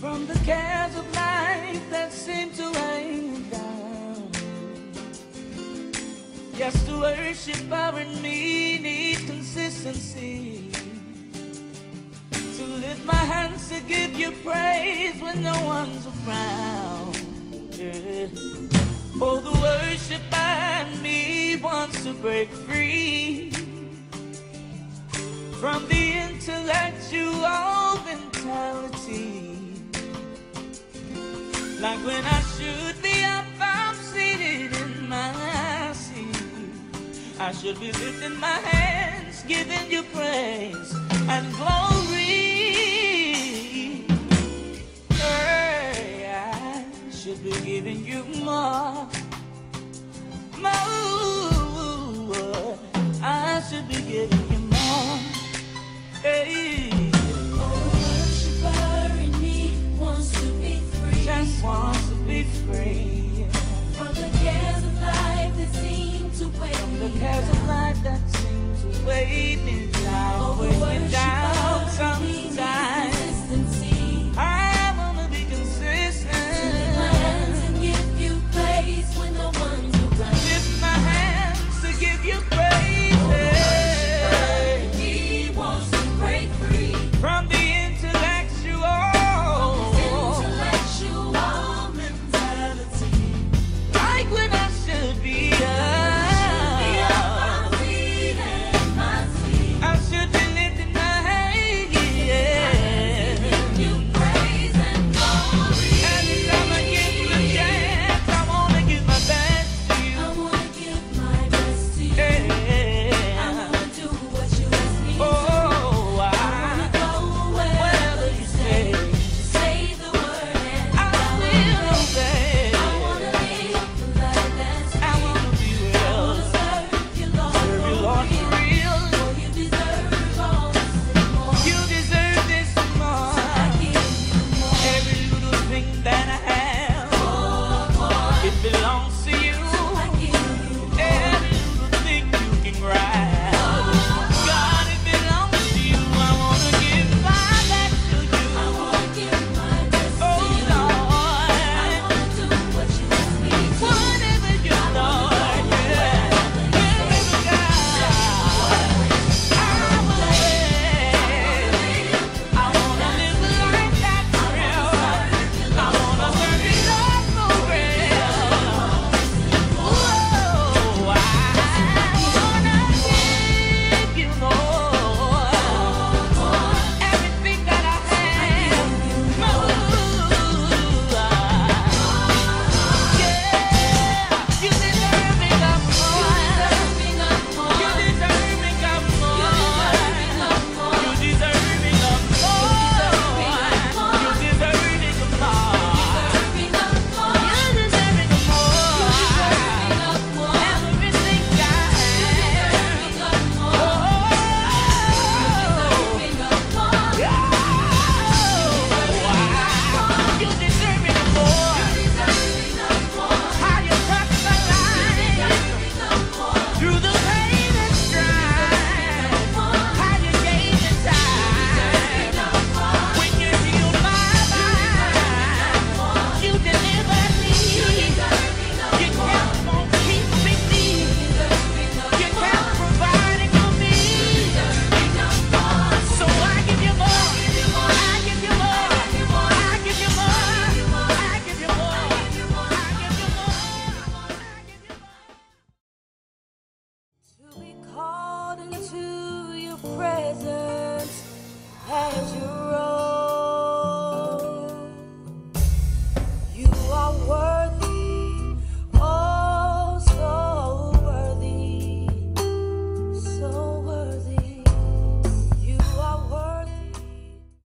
From the cares of life that seem to hang down. Yes, to worship our need needs consistency. To lift my hands to give you praise when no one's around. Yeah. Oh, the worship I need wants to break free from the intellectual mentality. Like when I should be up, I'm seated in my seat. I should be lifting my hands, giving you praise and glory. Hey, I should be giving you more.